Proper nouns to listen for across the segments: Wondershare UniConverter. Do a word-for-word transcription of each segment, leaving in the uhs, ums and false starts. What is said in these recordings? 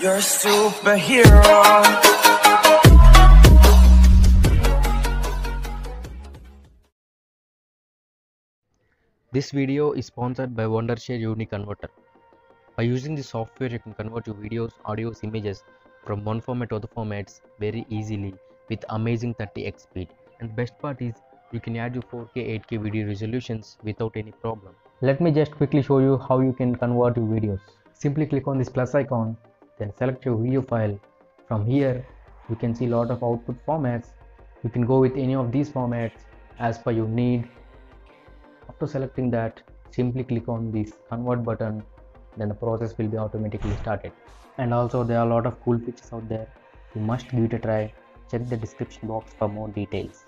You're a superhero. This video is sponsored by Wondershare UniConverter. By using this software, you can convert your videos, audios, images from one format to other formats very easily with amazing thirty X speed. And best part is, you can add your four K, eight K video resolutions without any problem. Let me just quickly show you how you can convert your videos. Simply click on this plus icon, then select your video file. From here, you can see a lot of output formats. You can go with any of these formats as per your need. After selecting that, simply click on this convert button, then the process will be automatically started. And also, there are a lot of cool features out there. You must give it a try. Check the description box for more details.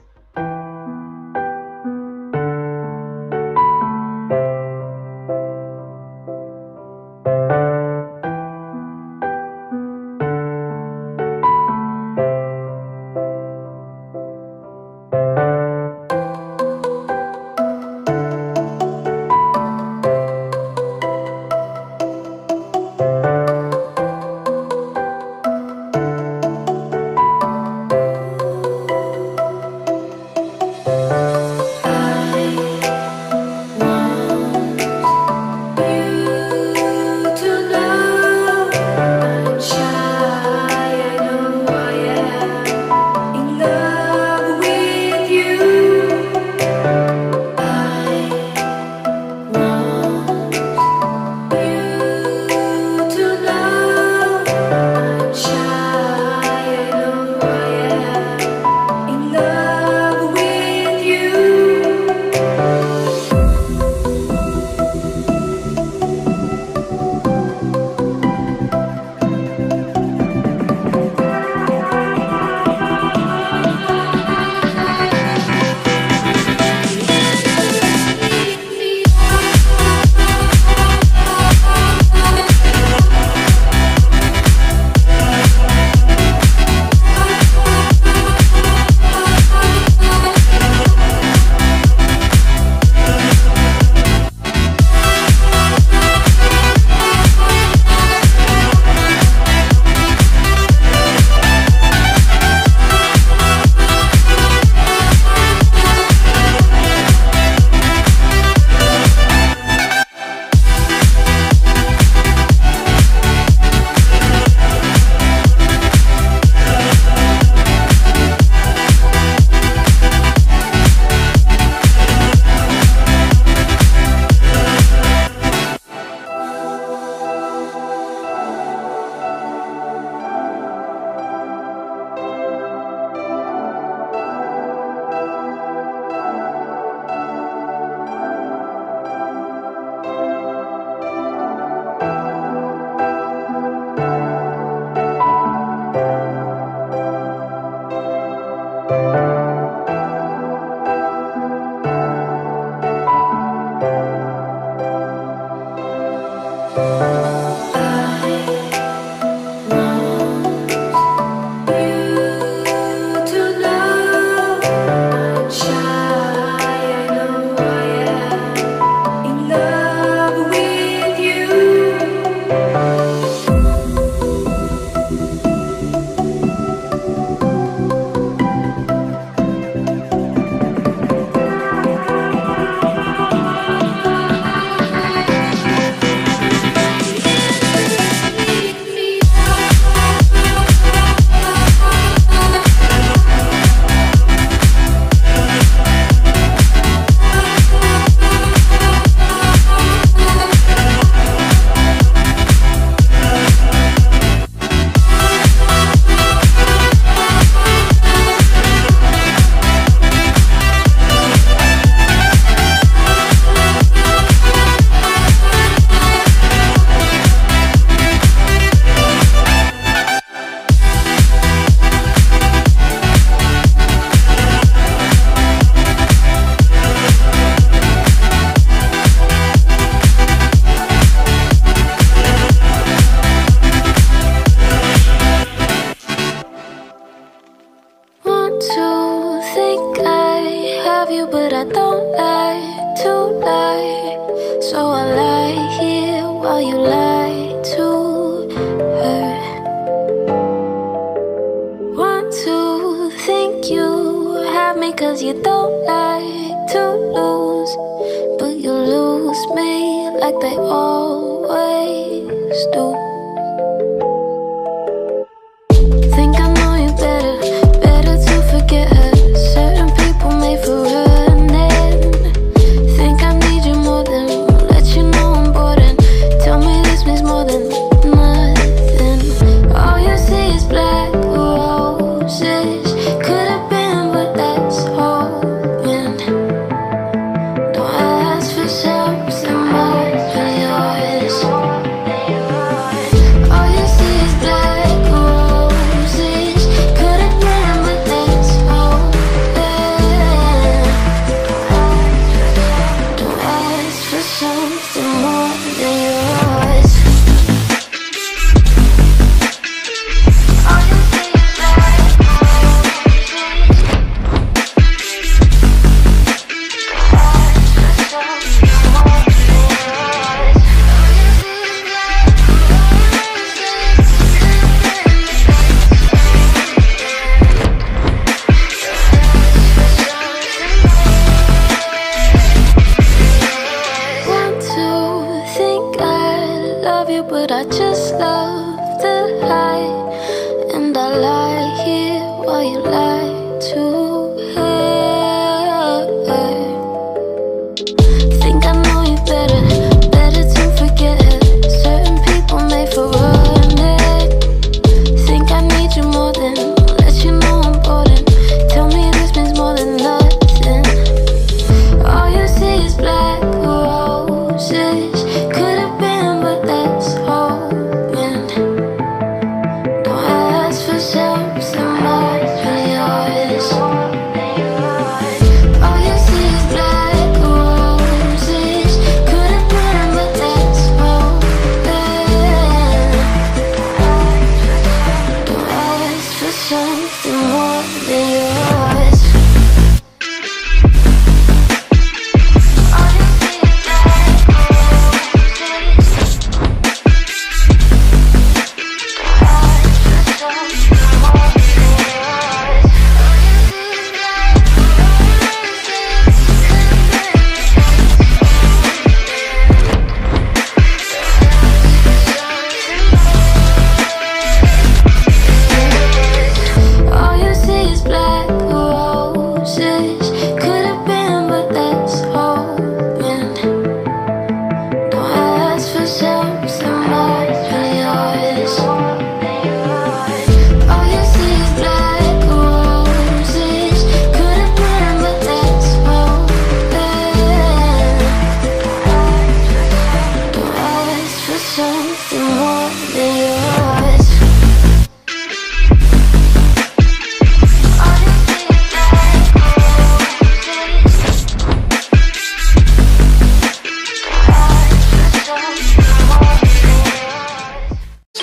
But I don't like to lie, so I lie here while you lie to her. always do. Think I know you better, better to forget her. Certain people made for running. Think I need you more than, let you know I'm bored and tell me this means more than nothing. All you see is black roses. But I just love the high, and I lie here while you lie to her. Think I know you better, better to forget her. Certain people made for running. Think I need you more than, let you know I'm bored and tell me this means more than nothing. All you see is black roses.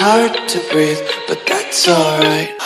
Hard to breathe, but that's alright.